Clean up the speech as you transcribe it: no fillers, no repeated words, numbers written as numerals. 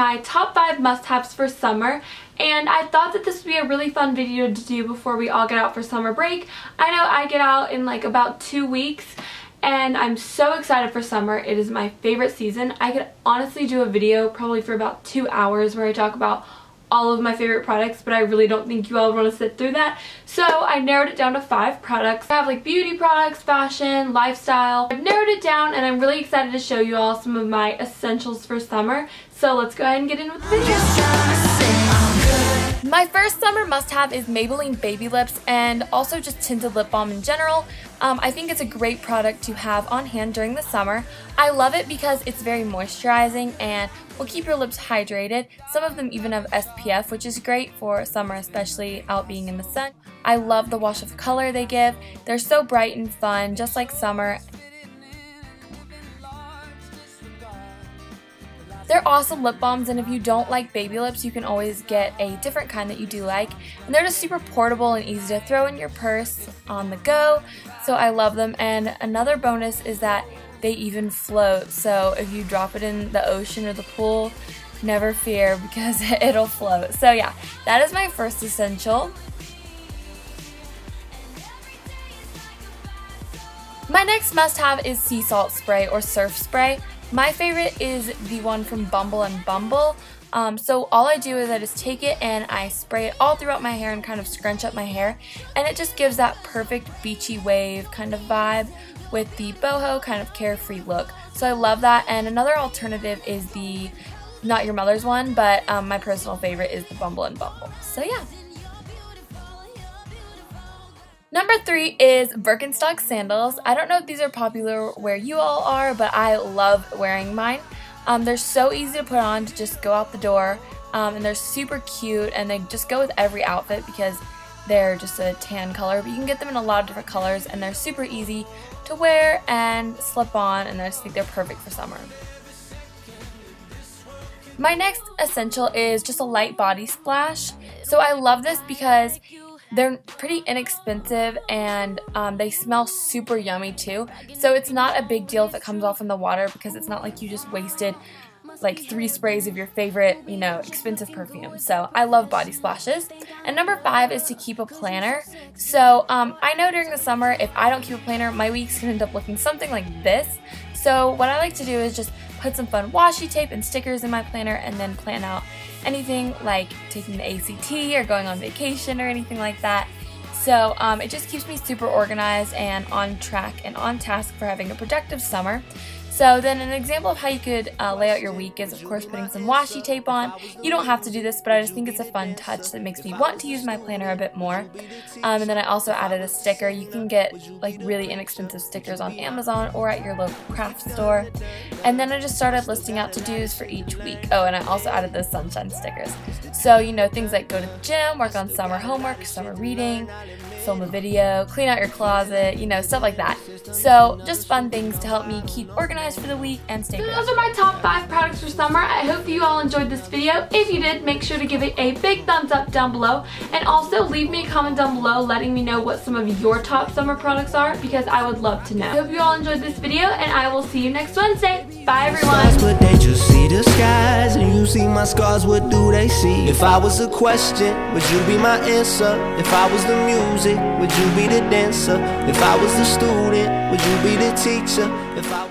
my top 5 must-haves for summer, and I thought that this would be a really fun video to do before we all get out for summer break. I know I get out in like about 2 weeks, and I'm so excited for summer. It is my favorite season. I could honestly do a video probably for about 2 hours where I talk about all of my favorite products, but I really don't think you all want to sit through that. So I narrowed it down to 5 products. I have like beauty products, fashion, lifestyle. I've narrowed it down and I'm really excited to show you all some of my essentials for summer. So let's go ahead and get in with the video. My first summer must-have is Maybelline Baby Lips, and also just tinted lip balm in general. I think it's a great product to have on hand during the summer. I love it because it's very moisturizing and will keep your lips hydrated. Some of them even have SPF, which is great for summer, especially out being in the sun. I love the wash of color they give. They're so bright and fun, just like summer. They're awesome lip balms, and if you don't like baby lips, you can always get a different kind that you do like. And they're just super portable and easy to throw in your purse on the go, so I love them. And another bonus is that they even float, so if you drop it in the ocean or the pool, never fear because it'll float. So yeah, that is my first essential. My next must-have is sea salt spray or surf spray. My favorite is the one from Bumble and Bumble. So all I do is I just take it and I spray it all throughout my hair and kind of scrunch up my hair, and it just gives that perfect beachy wave kind of vibe with the boho kind of carefree look. So I love that. And another alternative is the, not your mother's one, but my personal favorite is the Bumble and Bumble. So yeah. Number 3 is Birkenstock sandals. I don't know if these are popular where you all are, but I love wearing mine. They're so easy to put on to just go out the door, and they're super cute, and they just go with every outfit because they're just a tan color, but you can get them in a lot of different colors, and they're super easy to wear and slip on, and I just think they're perfect for summer. My next essential is just a light body splash. So I love this because they're pretty inexpensive, and they smell super yummy too, so it's not a big deal if it comes off in the water because it's not like you just wasted like 3 sprays of your favorite, you know, expensive perfume. So I love body splashes. And number 5 is to keep a planner. So I know during the summer if I don't keep a planner, my weeks can end up looking something like this. So what I like to do is just put some fun washi tape and stickers in my planner and then plan out anything like taking the ACT or going on vacation or anything like that. So it just keeps me super organized and on track and on task for having a productive summer. So then an example of how you could lay out your week is, of course, putting some washi tape on. You don't have to do this, but I just think it's a fun touch that makes me want to use my planner a bit more. And then I also added a sticker. You can get like really inexpensive stickers on Amazon or at your local craft store. And then I just started listing out to-dos for each week. Oh, and I also added those sunshine stickers. So, you know, things like go to the gym, work on summer homework, summer reading, film a video, clean out your closet, you know, stuff like that. So just fun things to help me keep organized for the week and stay productive. So those are my top 5 products for summer. I hope you all enjoyed this video. If you did, make sure to give it a big thumbs up down below, and also leave me a comment down below letting me know what some of your top summer products are, because I would love to know. I hope you all enjoyed this video, and I will see you next Wednesday. Bye everyone. If I was a question, would you be my answer? If I was the music, would you be the dancer? If I was the student, would you be the teacher? If I was